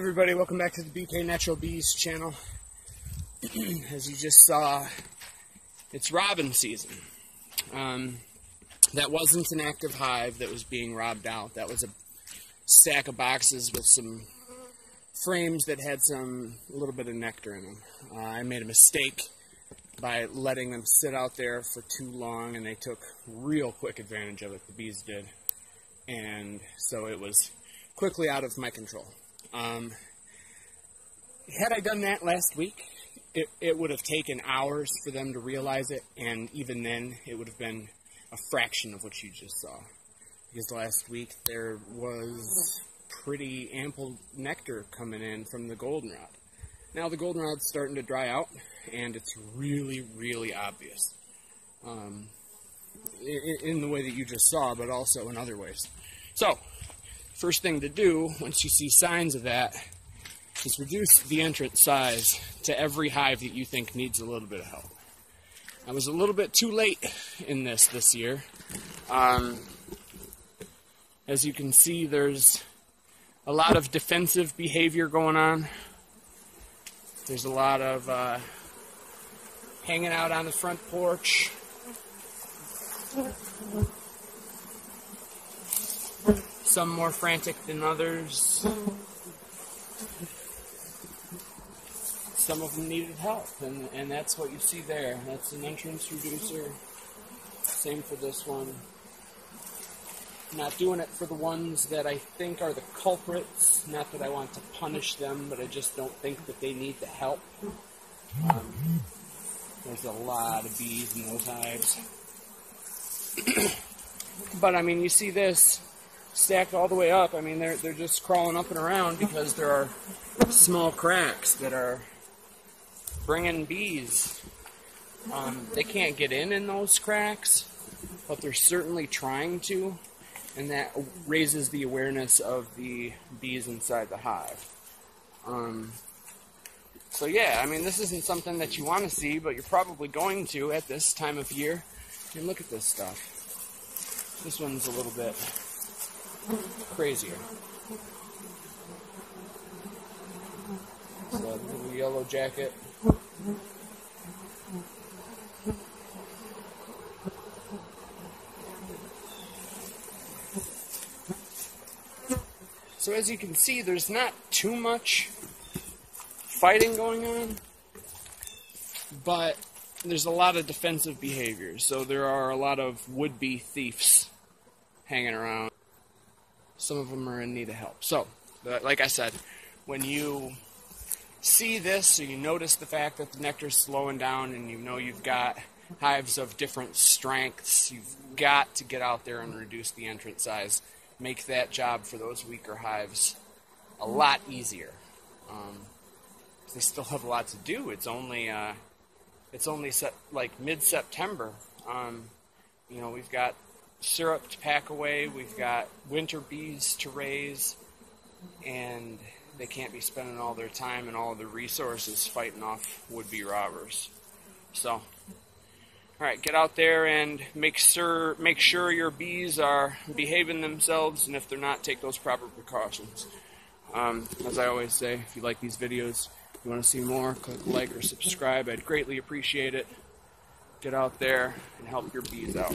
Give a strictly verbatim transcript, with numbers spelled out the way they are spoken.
Everybody, welcome back to the B K Natural Bees channel. As you just saw, it's robin season. Um, that wasn't an active hive that was being robbed out. That was a stack of boxes with some frames that had some a little bit of nectar in them. Uh, I made a mistake by letting them sit out there for too long, and they took real quick advantage of it, the bees did. And so it was quickly out of my control. Um, had I done that last week, it, it would have taken hours for them to realize it, and even then, it would have been a fraction of what you just saw. Because last week, there was pretty ample nectar coming in from the goldenrod. Now the goldenrod's starting to dry out, and it's really, really obvious. Um, in, in the way that you just saw, but also in other ways. So, first thing to do, once you see signs of that, is reduce the entrance size to every hive that you think needs a little bit of help. I was a little bit too late in this this year. Um, as you can see, there's a lot of defensive behavior going on. There's a lot of uh, hanging out on the front porch. Some more frantic than others. Some of them needed help, and, and that's what you see there. That's an entrance reducer. Same for this one. Not doing it for the ones that I think are the culprits. Not that I want to punish them, but I just don't think that they need the help. Um, there's a lot of bees in those hives. But, I mean, you see this stacked all the way up. I mean, they're, they're just crawling up and around because there are small cracks that are bringing bees. Um, they can't get in in those cracks, but they're certainly trying to, and that raises the awareness of the bees inside the hive. Um, so yeah, I mean, this isn't something that you want to see, but you're probably going to at this time of year. And look at this stuff. This one's a little bit crazier. So, little yellow jacket. So as you can see, there's not too much fighting going on, but there's a lot of defensive behavior. So there are a lot of would-be thieves hanging around. Some of them are in need of help. So, like I said, when you see this, so you notice the fact that the nectar's slowing down and you know you've got hives of different strengths, you've got to get out there and reduce the entrance size. Make that job for those weaker hives a lot easier. Um, they still have a lot to do. It's only, uh, it's only set, like mid-September. Um, you know, we've got syrup to pack away, we've got winter bees to raise, and they can't be spending all their time and all their resources fighting off would-be robbers. So, alright, get out there and make sure, make sure your bees are behaving themselves, and if they're not, take those proper precautions. Um, as I always say, if you like these videos, if you want to see more, click like or subscribe. I'd greatly appreciate it. Get out there and help your bees out.